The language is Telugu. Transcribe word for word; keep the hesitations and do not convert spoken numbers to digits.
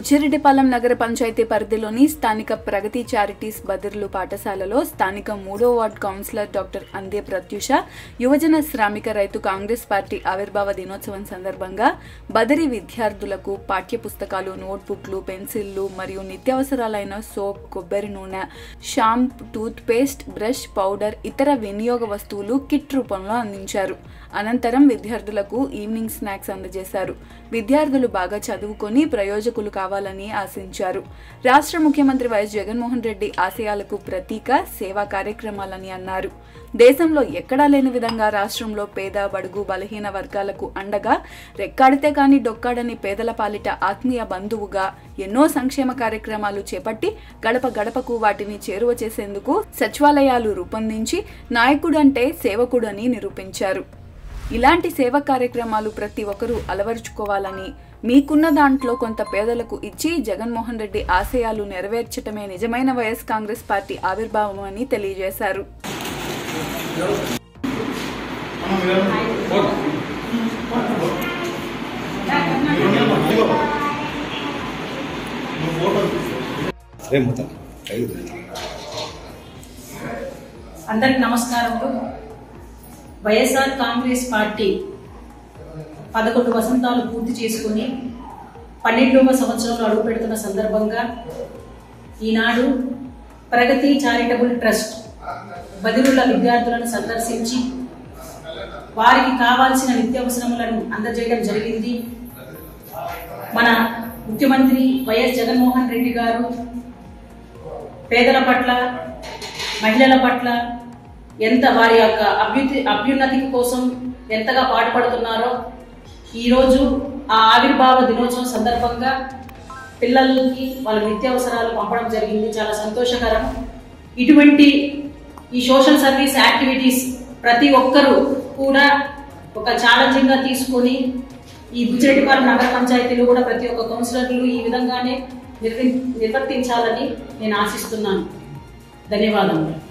బుచ్చిరెడ్డిపాలెం నగర పంచాయతీ పరిధిలోని స్థానిక ప్రగతి చారిటీస్ బదిర్లు పాఠశాలలో స్థానిక మూడో వార్డ్ కౌన్సిలర్ డాక్టర్ అందే ప్రత్యూష యువజన శ్రామిక రైతు కాంగ్రెస్ పార్టీ ఆవిర్భావ దినోత్సవం సందర్భంగా బదిరి విద్యార్థులకు పాఠ్య పుస్తకాలు, నోట్బుక్లు, పెన్సిళ్లు మరియు నిత్యావసరాలైన సోప్, కొబ్బరి నూనె, shampoo, toothpaste, brush, powder, ఇతర వినియోగ వస్తువులు కిట్ రూపంలో అందించారు. అనంతరం విద్యార్థులకు ఈవినింగ్ స్నాక్స్ అందజేశారు. విద్యార్థులు బాగా చదువుకొని ప్రయోజకులు కావాలని ఆశించారు. రాష్ట్ర ముఖ్యమంత్రి వైఎస్ జగన్మోహన్ రెడ్డి ఆశయాలకు ప్రతీక సేవా కార్యక్రమాలని అన్నారు. దేశంలో ఎక్కడా లేని విధంగా రాష్ట్రంలో పేద, బడుగు, బలహీన వర్గాలకు అండగా, రెక్కాడితే కానీ డొక్కాడని పేదల పాలిట ఆత్మీయ బంధువుగా ఎన్నో సంక్షేమ కార్యక్రమాలు చేపట్టి గడప గడపకు వాటిని చేరువ చేసేందుకు సచివాలయాలు రూపొందించి నాయకుడంటే సేవకుడని నిరూపించారు. ఇలాంటి సేవా కార్యక్రమాలు ప్రతి ఒక్కరూ అలవరుచుకోవాలని, మీకున్న దాంట్లో కొంత పేదలకు ఇచ్చి జగన్మోహన్ రెడ్డి ఆశయాలు నెరవేర్చటమే నిజమైన వైఎస్ కాంగ్రెస్ పార్టీ ఆవిర్భావం అని తెలియజేశారు. అందరికి నమస్కారం. వైఎస్ఆర్ కాంగ్రెస్ పార్టీ పదకొండు వసంతాలు పూర్తి చేసుకుని పన్నెండవ సంవత్సరంలో అడుగుపెడుతున్న సందర్భంగా ఈనాడు ప్రగతి చారిటబుల్ ట్రస్ట్ బదిరుల విద్యార్థులను సందర్శించి వారికి కావాల్సిన నిత్యావసరములను అందజేయడం జరిగింది. మన ముఖ్యమంత్రి వైఎస్ జగన్మోహన్ రెడ్డి గారు పేదల పట్ల, మహిళల పట్ల ఎంత వారి యొక్క అభ్యుతి అభ్యున్నతి కోసం ఎంతగా పాటుపడుతున్నారో ఈరోజు ఆ ఆవిర్భావ దినోత్సవం సందర్భంగా పిల్లలకి వాళ్ళ నిత్యావసరాలు పంపడం జరిగింది. చాలా సంతోషకరం. ఇటువంటి ఈ సోషల్ సర్వీస్ యాక్టివిటీస్ ప్రతి ఒక్కరూ కూడా ఒక ఛాలెంజింగ్గా తీసుకొని ఈ బుచ్చిరెడ్డిపాలెం నగర పంచాయతీలో కూడా ప్రతి ఒక్క కౌన్సిలర్లు ఈ విధంగానే నిర్వర్తించాలని నేను ఆశిస్తున్నాను. ధన్యవాదములు.